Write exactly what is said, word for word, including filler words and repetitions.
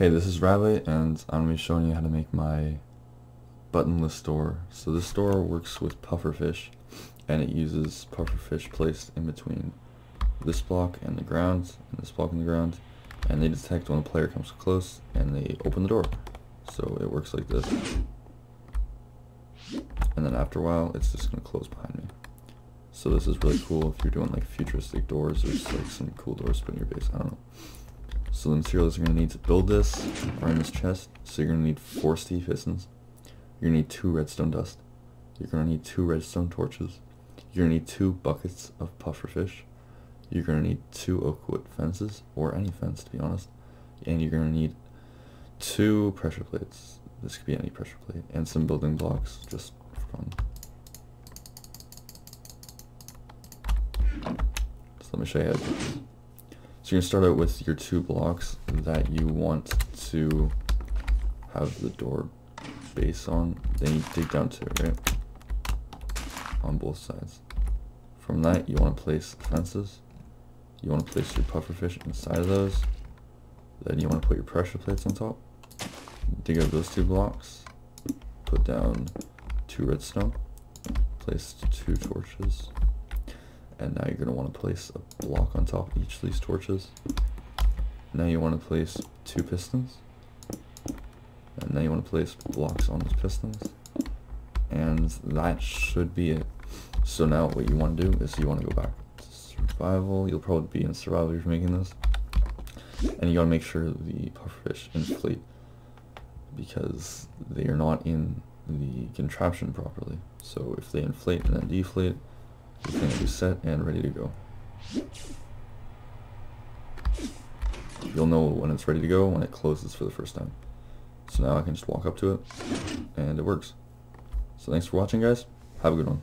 Hey, this is Riley, and I'm going to be showing you how to make my buttonless door. So this door works with pufferfish, and it uses pufferfish placed in between this block and the ground, and this block and the ground, and they detect when a player comes close, and they open the door. So it works like this. And then after a while, it's just going to close behind me. So this is really cool if you're doing like futuristic doors, or just like some cool doors to put in your base, I don't know. So the materials you're going to need to build this are in this chest. So you're going to need four steel pistons. You're going to need two redstone dust. You're going to need two redstone torches. You're going to need two buckets of pufferfish. You're going to need two oak wood fences, or any fence to be honest. And you're going to need two pressure plates. This could be any pressure plate. And some building blocks, just for fun. So let me show you how to do this. So you're going to start out with your two blocks that you want to have the door base on. Then you dig down to it, right? On both sides. From that, you want to place fences. You want to place your pufferfish inside of those. Then you want to put your pressure plates on top. Dig out those two blocks. Put down two redstone. Place two torches. And now you're going to want to place a block on top of each of these torches. Now you want to place two pistons. And now you want to place blocks on those pistons. And that should be it. So now what you want to do is you want to go back to survival. You'll probably be in survival if you're making this. And you got to make sure the pufferfish inflate, because they are not in the contraption properly. So if they inflate and then deflate, the thing will be set and ready to go. You'll know when it's ready to go when it closes for the first time. So now I can just walk up to it, and it works. So thanks for watching, guys. Have a good one.